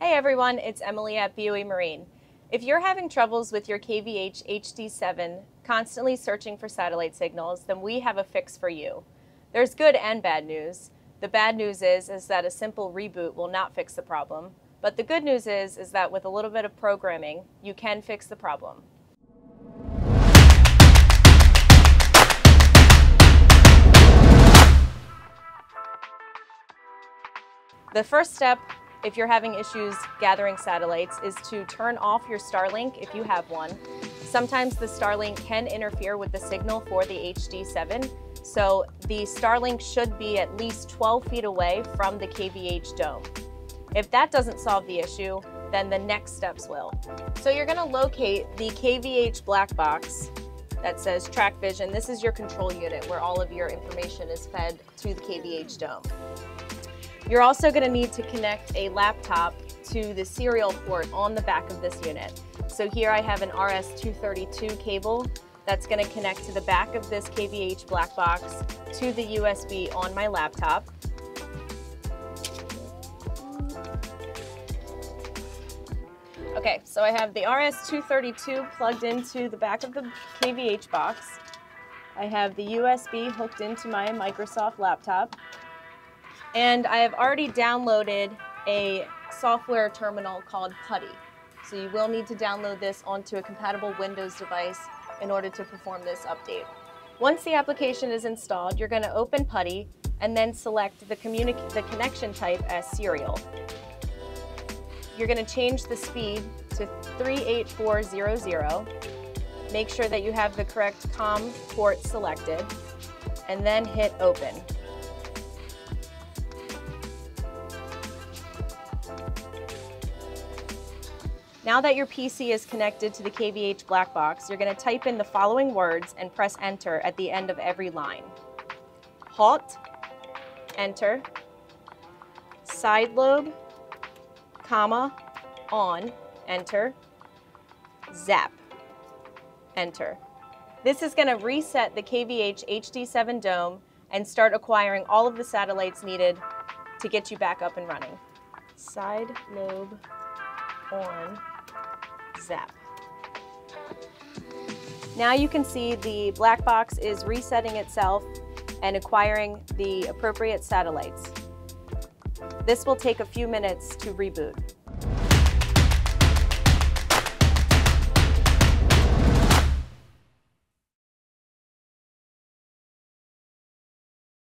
Hey everyone, it's Emily at BOE Marine. If you're having troubles with your KVH HD7 constantly searching for satellite signals, then we have a fix for you. There's good and bad news. The bad news is that a simple reboot will not fix the problem. But the good news is that with a little bit of programming, you can fix the problem. The first step, if you're having issues gathering satellites, is to turn off your Starlink if you have one. Sometimes the Starlink can interfere with the signal for the HD7, so the Starlink should be at least 12 feet away from the KVH dome. If that doesn't solve the issue, then the next steps will. So you're going to locate the KVH black box that says TrackVision. This is your control unit where all of your information is fed to the KVH dome. You're also going to need to connect a laptop to the serial port on the back of this unit. So here I have an RS232 cable that's going to connect to the back of this KVH black box to the USB on my laptop. Okay, so I have the RS232 plugged into the back of the KVH box. I have the USB hooked into my Microsoft laptop. And I have already downloaded a software terminal called PuTTY. So you will need to download this onto a compatible Windows device in order to perform this update. Once the application is installed, you're going to open PuTTY and then select the connection type as Serial. You're going to change the speed to 38400. Make sure that you have the correct COM port selected and then hit open. Now that your PC is connected to the KVH black box, you're going to type in the following words and press enter at the end of every line. Halt, enter, Sidelobe, comma, on, enter, ZAP, enter. This is going to reset the KVH HD7 dome and start acquiring all of the satellites needed to get you back up and running. Sidelobe, on, ZAP. Now you can see the black box is resetting itself and acquiring the appropriate satellites. This will take a few minutes to reboot.